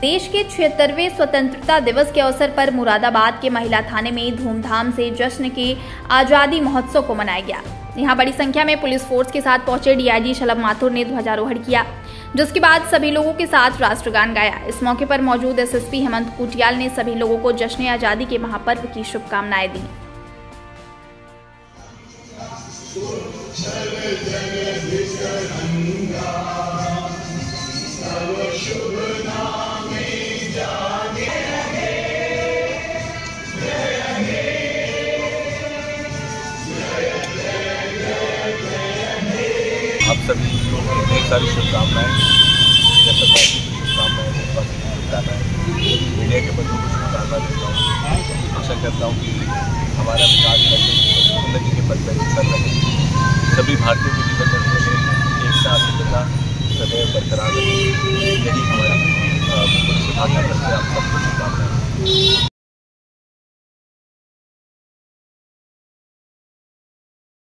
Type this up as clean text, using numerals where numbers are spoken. देश के 76वें स्वतंत्रता दिवस के अवसर पर मुरादाबाद के महिला थाने में धूमधाम से जश्न के आज़ादी महोत्सव को मनाया गया। यहाँ बड़ी संख्या में पुलिस फोर्स के साथ पहुंचे DIG शलभ माथुर ने ध्वजारोहण किया, जिसके बाद सभी लोगों के साथ राष्ट्रगान गाया। इस मौके पर मौजूद SSP हेमंत कुटियाल ने सभी लोगों को जश्न आज़ादी के महापर्व की शुभकामनाएं दी। आप सभी लोगों को बहुत सारी शुभकामनाएं, जैसे बाकी शुभकामनाएं, देशवासी की शुभकामनाएं, मीडिया के बच्चों को शुभकामनाएं देता हूँ। आशा करता हूँ कि हमारा विकास करके उन्नति के पद पर हिस्सा करें। सभी भारतीयों के जीवन में एक साथ एकता सदैव बरकरार रहे, यही हमारा पुलिस विभाग का सबको शुभकामनाएं।